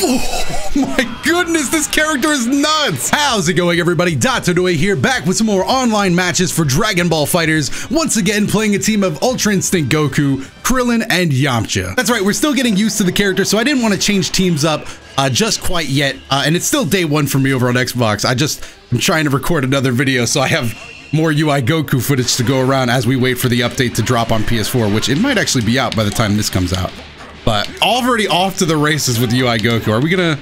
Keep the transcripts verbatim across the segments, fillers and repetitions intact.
Oh my goodness, this character is nuts! How's it going, everybody? DotoDoya here, back with some more online matches for Dragon Ball FighterZ. Once again, playing a team of Ultra Instinct Goku, Krillin, and Yamcha. That's right, we're still getting used to the character, so I didn't want to change teams up uh, just quite yet. Uh, and it's still day one for me over on Xbox. I just am trying to record another video, so I have more U I Goku footage to go around as we wait for the update to drop on P S four, which it might actually be out by the time this comes out. But already off to the races with U I Goku. Are we gonna?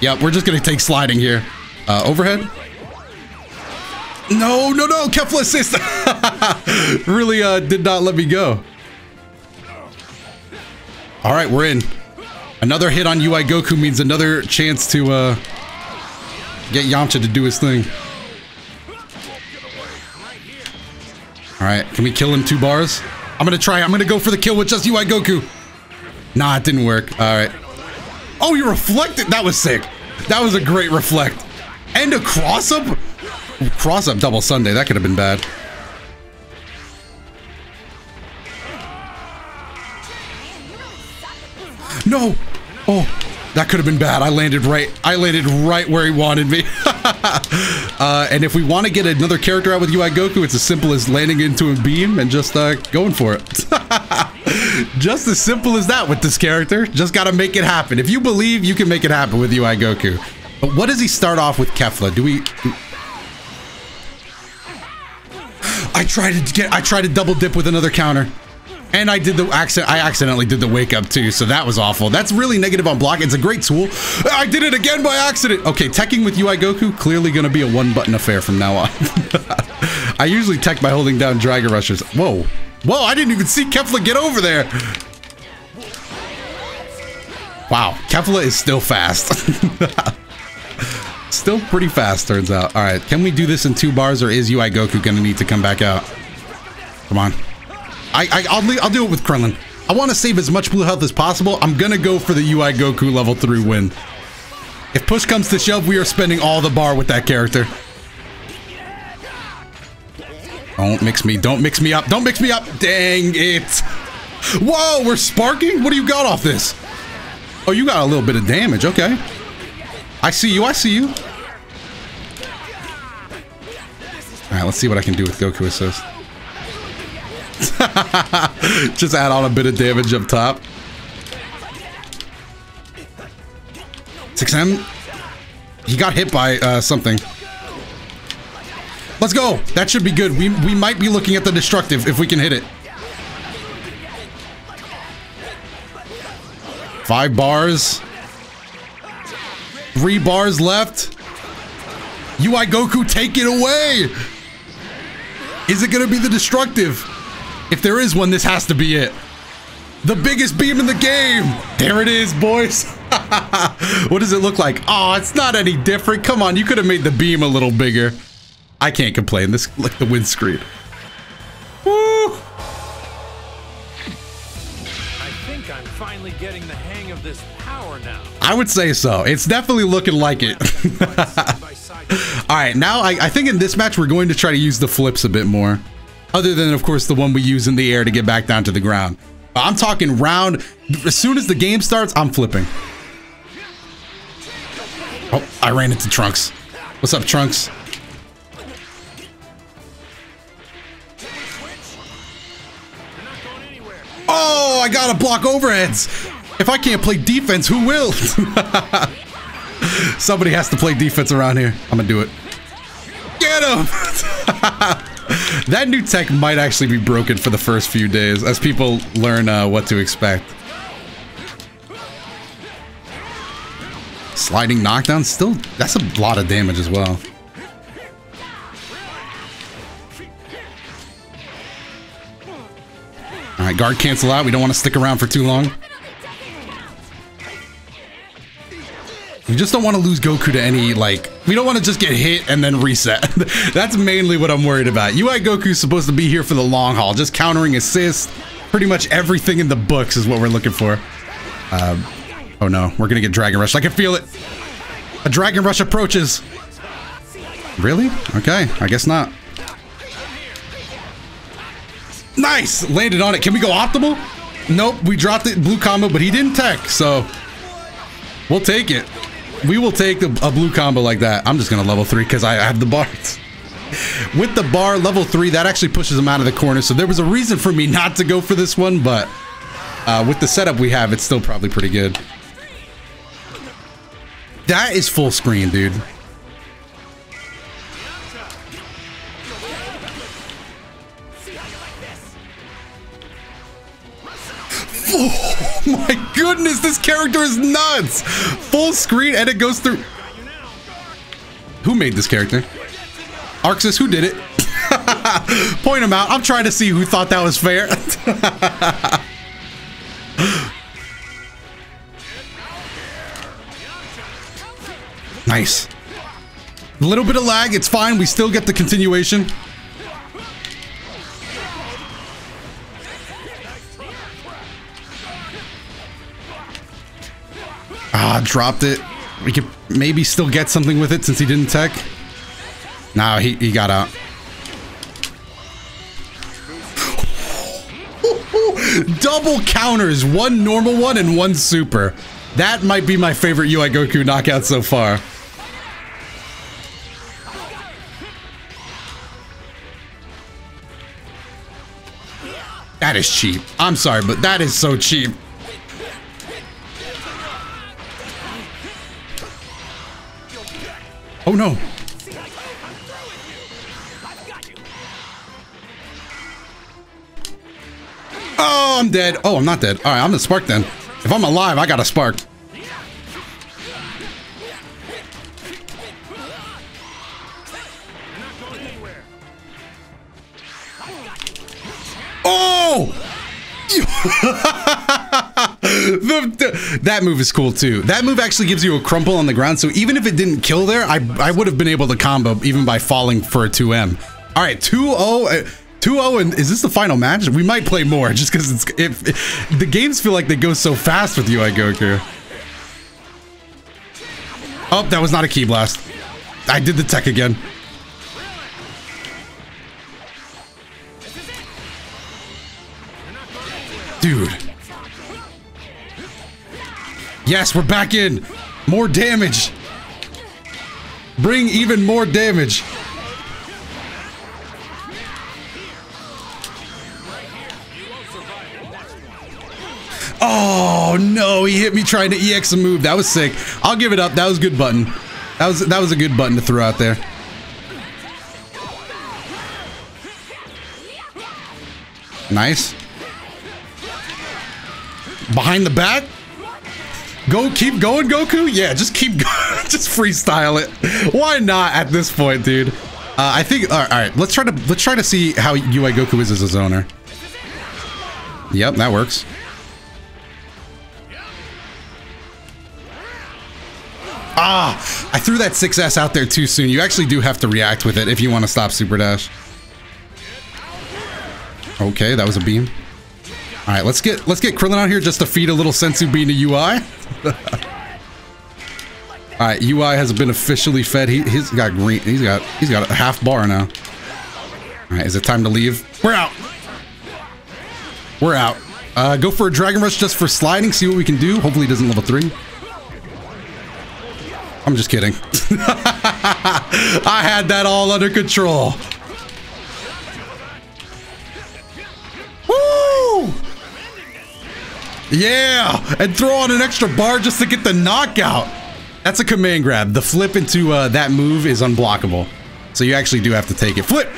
Yeah, we're just gonna take sliding here. Uh, overhead? No, no, no! Kefla assist. Really uh, did not let me go. All right, we're in. Another hit on U I Goku means another chance to uh, get Yamcha to do his thing. All right, can we kill him two bars? I'm gonna try. I'm gonna go for the kill with just U I Goku. Nah, it didn't work. All right. Oh, you reflected. That was sick. That was a great reflect. And a cross up. Cross up double Sunday. That could have been bad. No. Oh, that could have been bad. I landed right. I landed right where he wanted me. Uh, and if we want to get another character out with U I Goku, it's as simple as landing into a beam and just uh, going for it. Just as simple as that with this character. Just got to make it happen. If you believe, you can make it happen with U I Goku. But what does he start off with Kefla? Do we... I tried to get... I tried to double dip with another counter. And I did the accident. I accidentally did the wake up too, so that was awful. That's really negative on block. It's a great tool. I did it again by accident. Okay, teching with U I Goku, clearly gonna be a one button affair from now on. I usually tech by holding down Dragon Rushers. Whoa. Whoa, I didn't even see Kefla get over there. Wow, Kefla is still fast. Still pretty fast, turns out. All right, can we do this in two bars, or is U I Goku gonna need to come back out? Come on. I, I, I'll, I'll do it with Krillin. I want to save as much blue health as possible. I'm going to go for the U I Goku level three win. If push comes to shove, we are spending all the bar with that character. Don't mix me. Don't mix me up. Don't mix me up. Dang it. Whoa, we're sparking? What do you got off this? Oh, you got a little bit of damage. Okay. I see you. I see you. All right, let's see what I can do with Goku assist. Just add on a bit of damage up top. six M. He got hit by uh, something. Let's go. That should be good. We, we might be looking at the destructive if we can hit it. Five bars. Three bars left. U I Goku, take it away. Is it going to be the destructive? If there is one, this has to be it. The biggest beam in the game. There it is, boys. What does it look like? Oh, it's not any different. Come on, you could have made the beam a little bigger. I can't complain. This like the windscreen. Woo! I think I'm finally getting the hang of this power now. I would say so. It's definitely looking like it. All right, now I, I think in this match we're going to try to use the flips a bit more. Other than, of course, the one we use in the air to get back down to the ground. I'm talking round. As soon as the game starts, I'm flipping. Oh, I ran into Trunks. What's up, Trunks? Oh, I gotta block overheads. If I can't play defense, who will? Somebody has to play defense around here. I'm gonna do it. Get him! That new tech might actually be broken for the first few days as people learn uh, what to expect. Sliding knockdown, still, that's a lot of damage as well. All right, guard cancel out. We don't want to stick around for too long. We just don't want to lose Goku to any, like... We don't want to just get hit and then reset. That's mainly what I'm worried about. U I Goku's supposed to be here for the long haul. Just countering assist. Pretty much everything in the books is what we're looking for. Um, oh no, we're going to get Dragon Rush. I can feel it. A Dragon Rush approaches. Really? Okay, I guess not. Nice! Landed on it. Can we go optimal? Nope, we dropped the blue combo, but he didn't tech, so we'll take it. We will take the, a blue combo like that. I'm just going to level three because I have the bars. With the bar level three, that actually pushes him out of the corner. So there was a reason for me not to go for this one, but uh, with the setup we have, it's still probably pretty good. That is full screen, dude. Oh my goodness, this character is nuts! Full screen and it goes through. Who made this character? Arxis, who did it? Point him out. I'm trying to see who thought that was fair. Nice. A little bit of lag. It's fine. We still get the continuation. Ah, dropped it. We could maybe still get something with it since he didn't tech. Nah, he, he got out. Double counters, one normal one and one super. That might be my favorite U I Goku knockout so far. That is cheap. I'm sorry, but that is so cheap. Oh no. Oh, I'm dead. Oh, I'm not dead. All right, I'm the spark then. If I'm alive, I got a spark. Oh! the, the, that move is cool too. That move actually gives you a crumple on the ground, so even if it didn't kill there, I, I would have been able to combo even by falling for a two M. All right, two oh. Uh, two oh, and is this the final match? We might play more just because it's if, if the games feel like they go so fast with U I Goku. Oh, that was not a key blast. I did the tech again. Dude. Yes, we're back in. More damage. Bring even more damage. Oh no, he hit me trying to E X a move. That was sick. I'll give it up. That was a good button. That was that was a good button to throw out there. Nice. Behind the back. Go keep going, Goku. Yeah, just keep going. Just freestyle it. Why not at this point, dude? Uh, I think all right, all right. Let's try to let's try to see how U I Goku is as a zoner. Yep, that works. Ah, I threw that six S out there too soon. You actually do have to react with it if you want to stop Super Dash. Okay, that was a beam. All right, let's get let's get Krillin out here just to feed a little Sensu Bean to U I. All right, U I has been officially fed. He he's got green. He's got he's got a half bar now. All right, is it time to leave? We're out. We're out. Uh, go for a Dragon Rush just for sliding. See what we can do. Hopefully, he doesn't level three. I'm just kidding. I had that all under control. Woo! Yeah! And throw on an extra bar just to get the knockout. That's a command grab. The flip into uh, that move is unblockable. So you actually do have to take it. Flip!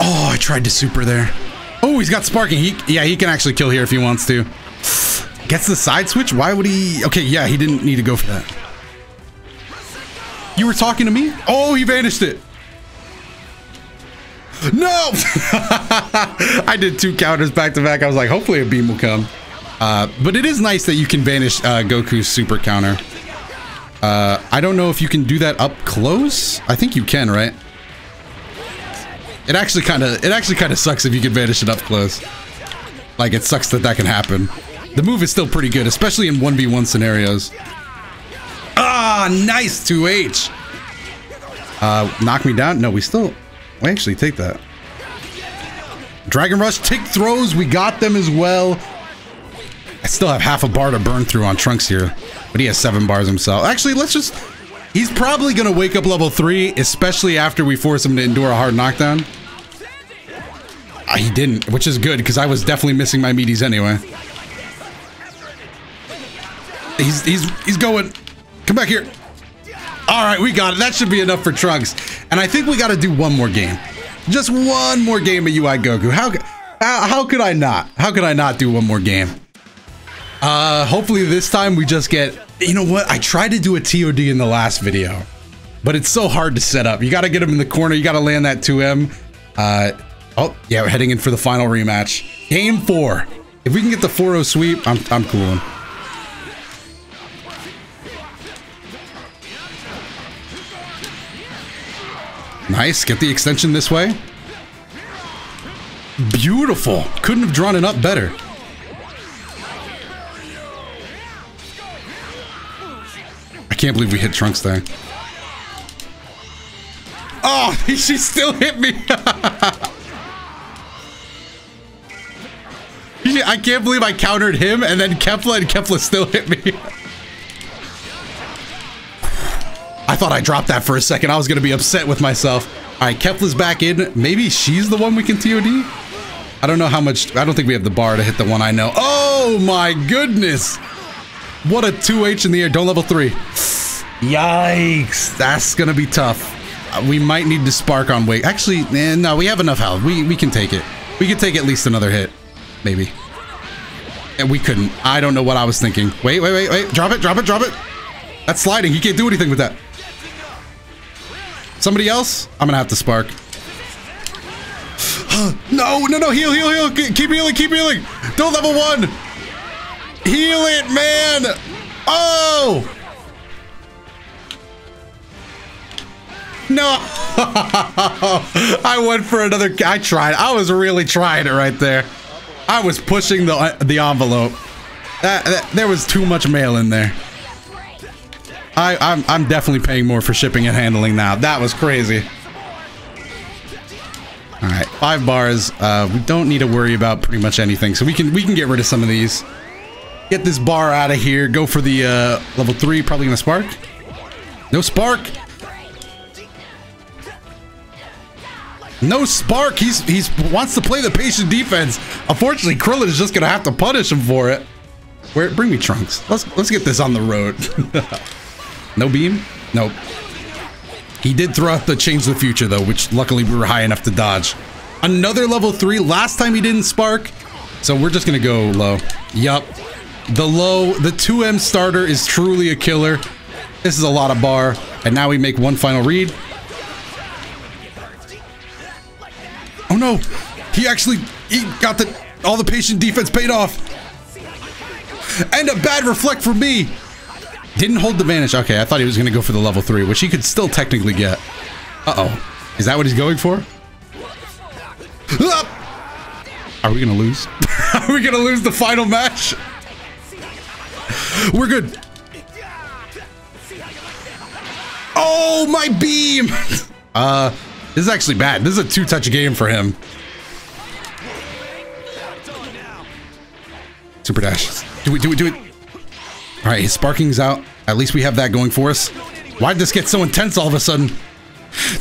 Oh, I tried to super there. Oh, he's got sparking. He, yeah, he can actually kill here if he wants to. Gets the side switch? Why would he? Okay, yeah, he didn't need to go for that. You were talking to me? Oh, he vanished it. No! I did two counters back to back. I was like, hopefully a beam will come. Uh, but it is nice that you can vanish uh, Goku's super counter. Uh, I don't know if you can do that up close. I think you can, right? It actually kind of it actually kind of sucks if you can vanish it up close. Like, it sucks that that can happen. The move is still pretty good, especially in one v one scenarios. Ah, nice two H. Uh, knock me down? No, we still... I actually take that. Dragon Rush, tick throws. We got them as well. I still have half a bar to burn through on Trunks here, but he has seven bars himself. Actually, let's just... He's probably going to wake up level three, especially after we force him to endure a hard knockdown. Uh, he didn't, which is good, because I was definitely missing my meaties anyway. He's, he's, he's going. Come back here. All right, we got it. That should be enough for Trunks. And I think we got to do one more game. Just one more game of U I Goku. How, how, how could I not? How could I not do one more game? Uh, hopefully this time we just get, you know what? I tried to do a T O D in the last video, but it's so hard to set up. You got to get him in the corner. You got to land that two M. Uh, oh, yeah, we're heading in for the final rematch. Game four. If we can get the four oh sweep, I'm, I'm cooling. Nice, get the extension this way. Beautiful. Couldn't have drawn it up better. I can't believe we hit Trunks there. Oh, she still hit me. I can't believe I countered him and then Kefla, and Kefla still hit me. I thought I dropped that for a second. I was going to be upset with myself. All right, Kefla's back in. Maybe she's the one we can T O D? I don't know how much... I don't think we have the bar to hit the one I know. Oh, my goodness. What a two H in the air. Don't level three. Yikes. That's going to be tough. We might need to spark on weight. Actually, eh, no, we have enough health. We, we can take it. We can take at least another hit. Maybe. And we couldn't. I don't know what I was thinking. Wait, wait, wait, wait. Drop it, drop it, drop it. That's sliding. He can't do anything with that. Somebody else? I'm gonna have to spark. No, no, no, heal, heal, heal. Keep healing, keep healing. Don't level one. Heal it, man. Oh. No. I went for another. I tried. I was really trying it right there. I was pushing the, the envelope. That, that, there was too much mail in there. I, I'm, I'm definitely paying more for shipping and handling now. That was crazy. All right, five bars. Uh, we don't need to worry about pretty much anything, so we can we can get rid of some of these. Get this bar out of here. Go for the uh, level three. Probably gonna spark. No spark. No spark. He's he's wants to play the patient defense. Unfortunately, Krillin is just gonna have to punish him for it. Where bring me Trunks. Let's let's get this on the road. No beam? Nope. He did throw out the Change the Future, though, which luckily we were high enough to dodge. Another level three. Last time he didn't spark, so we're just going to go low. Yup. The low, the two M starter is truly a killer. This is a lot of bar. And now we make one final read. Oh, no. He actually he got the all the patient defense paid off. And a bad reflect for me. Didn't hold the vanish. Okay, I thought he was going to go for the level three, which he could still technically get. Uh-oh. Is that what he's going for? Are we going to lose? Are we going to lose the final match? We're good. Oh, my beam! Uh, this is actually bad. This is a two-touch game for him. Super dash. Do it, do it, do it. All right, his sparking's out. At least we have that going for us. Why'd this get so intense all of a sudden?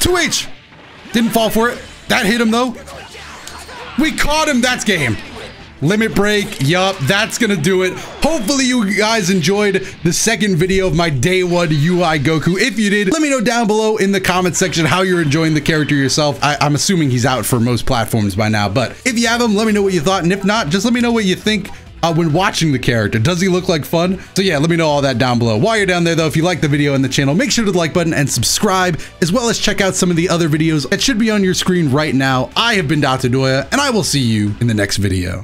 two H! Didn't fall for it. That hit him, though. We caught him. That's game. Limit break. Yup, that's going to do it. Hopefully, you guys enjoyed the second video of my day one U I Goku. If you did, let me know down below in the comment section how you're enjoying the character yourself. I, I'm assuming he's out for most platforms by now, but if you have him, let me know what you thought. And if not, just let me know what you think. Uh, when watching the character. Does he look like fun? So yeah, let me know all that down below. While you're down there though, if you like the video and the channel, make sure to the like button and subscribe, as well as check out some of the other videos that should be on your screen right now. I have been DotoDoya, and I will see you in the next video.